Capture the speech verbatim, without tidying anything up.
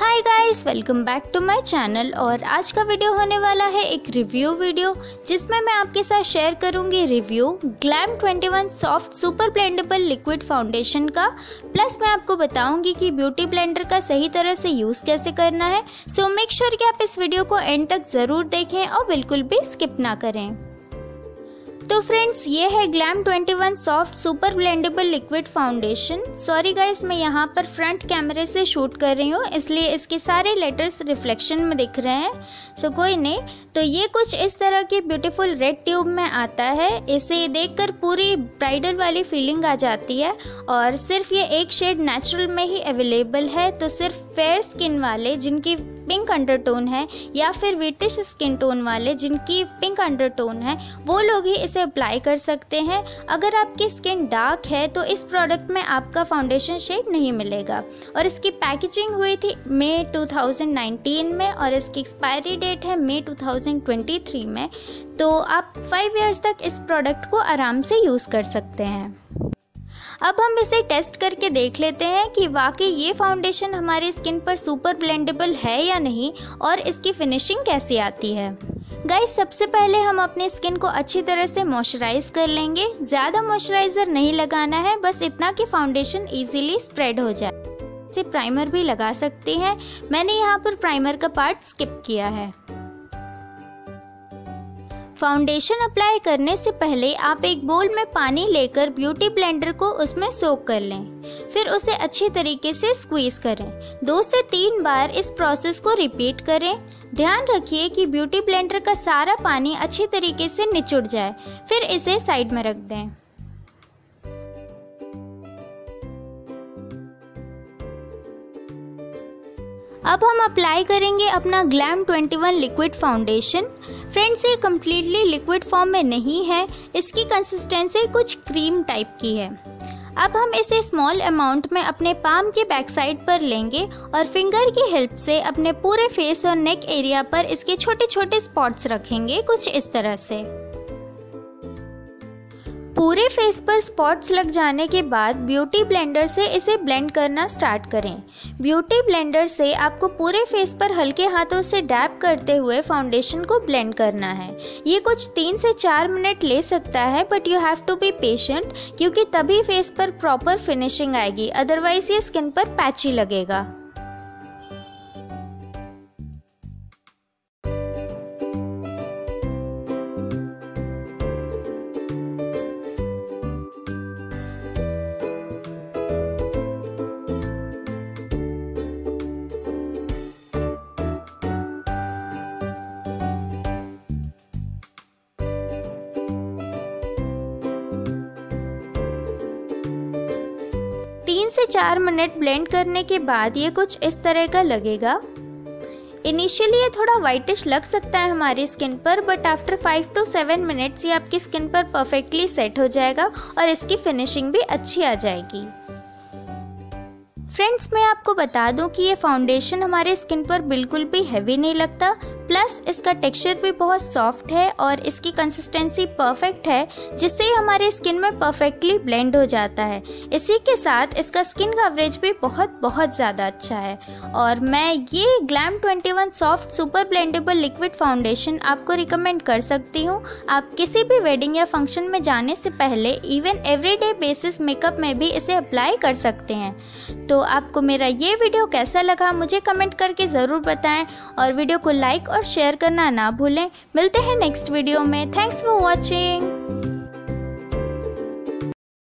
Hi guys, welcome back to my channel. और आज का वीडियो होने वाला है एक रिव्यू वीडियो, जिसमें मैं आपके साथ शेयर करूंगी review Glam twenty one soft super blendable liquid foundation का। प्लस मैं आपको बताऊंगी कि ब्यूटी ब्लेंडर का सही तरह से यूज़ कैसे करना है। सो मेक श्योर कि आप इस वीडियो को एंड तक ज़रूर देखें और बिल्कुल भी स्किप ना करें। तो फ्रेंड्स, ये है Glam twenty one soft super blendable liquid foundation. Sorry guys, मैं यहाँ पर फ्रंट कैमरे से शूट कर रही हूँ, इसलिए इसके सारे लेटर्स रिफ्लेक्शन में दिख रहे हैं। सो कोई नहीं। तो ये कुछ इस तरह के ब्यूटीफुल रेड ट्यूब में आता है। इसे देखकर पूरी ब्राइडल वाली फीलिंग आ जाती है। और सिर्फ ये एक शेड नेचुरल में ही अवेलेबल है। तो सिर्फ फेयर स्किन वाले जिनकी पिंक अंडरटोन है, या फिर वीटिश स्किन टोन वाले जिनकी पिंक अंडरटोन है, वो लोग ही इसे अप्लाई कर सकते हैं। अगर आपकी स्किन डार्क है तो इस प्रोडक्ट में आपका फाउंडेशन शेड नहीं मिलेगा। और इसकी पैकेजिंग हुई थी मई टू थाउजेंड नाइनटीन में, और इसकी एक्सपायरी डेट है May two thousand twenty three में। तो आप फाइव इयर्स तक इस प्रोडक्ट को आराम से यूज़ कर सकते हैं। अब हम इसे टेस्ट करके देख लेते हैं कि वाकई ये फाउंडेशन हमारी स्किन पर सुपर ब्लेंडेबल है या नहीं, और इसकी फिनिशिंग कैसी आती है। गाइस, सबसे पहले हम अपने स्किन को अच्छी तरह से मॉइस्चराइज कर लेंगे। ज़्यादा मॉइस्चराइज़र नहीं लगाना है, बस इतना कि फाउंडेशन इजीली स्प्रेड हो जाए। इसे प्राइमर भी लगा सकते हैं। मैंने यहाँ पर प्राइमर का पार्ट स्किप किया है। फाउंडेशन अप्लाई करने से पहले आप एक बोल में पानी लेकर ब्यूटी ब्लेंडर को उसमें सोक कर लें, फिर उसे अच्छे तरीके से स्क्वीज करें। दो से तीन बार इस प्रोसेस को रिपीट करें। ध्यान रखिए कि ब्यूटी ब्लेंडर का सारा पानी अच्छे तरीके से निचुड़ जाए, फिर इसे साइड में रख दें। अब हम अप्लाई करेंगे अपना Glam twenty one liquid foundation. Friends, ये कम्प्लीटली लिक्विड फॉर्म में नहीं है, इसकी कंसिस्टेंसी कुछ क्रीम टाइप की है। अब हम इसे स्मॉल अमाउंट में अपने पाम के बैक साइड पर लेंगे और फिंगर की हेल्प से अपने पूरे फेस और नेक एरिया पर इसके छोटे छोटे स्पॉट्स रखेंगे, कुछ इस तरह से। पूरे फेस पर स्पॉट्स लग जाने के बाद ब्यूटी ब्लेंडर से इसे ब्लेंड करना स्टार्ट करें। ब्यूटी ब्लेंडर से आपको पूरे फेस पर हल्के हाथों से डैप करते हुए फाउंडेशन को ब्लेंड करना है। ये कुछ तीन से चार मिनट ले सकता है, but you have to be patient, क्योंकि तभी फेस पर प्रॉपर फिनिशिंग आएगी, अदरवाइज ये स्किन पर पैची लगेगा। तीन से चार मिनट ब्लेंड करने के बाद ये कुछ इस तरह का लगेगा। इनिशियली ये थोड़ा वाइटिश लग सकता है हमारी स्किन पर, but after five to seven minutes ये आपकी स्किन पर परफेक्टली सेट हो जाएगा और इसकी फिनिशिंग भी अच्छी आ जाएगी। फ्रेंड्स, मैं आपको बता दूं कि ये फाउंडेशन हमारे स्किन पर बिल्कुल भी हैवी नहीं लगता। प्लस इसका टेक्सचर भी बहुत सॉफ्ट है और इसकी कंसिस्टेंसी परफेक्ट है, जिससे ये हमारे स्किन में परफेक्टली ब्लेंड हो जाता है। इसी के साथ इसका स्किन कवरेज भी बहुत बहुत ज़्यादा अच्छा है। और मैं ये Glam twenty one soft super blendable liquid foundation आपको रिकमेंड कर सकती हूँ। आप किसी भी वेडिंग या फंक्शन में जाने से पहले इवन एवरीडे बेसिस मेकअप में भी इसे अप्लाई कर सकते हैं। तो तो आपको मेरा ये वीडियो कैसा लगा मुझे कमेंट करके ज़रूर बताएं, और वीडियो को लाइक और शेयर करना ना भूलें। मिलते हैं नेक्स्ट वीडियो में। Thanks for watching.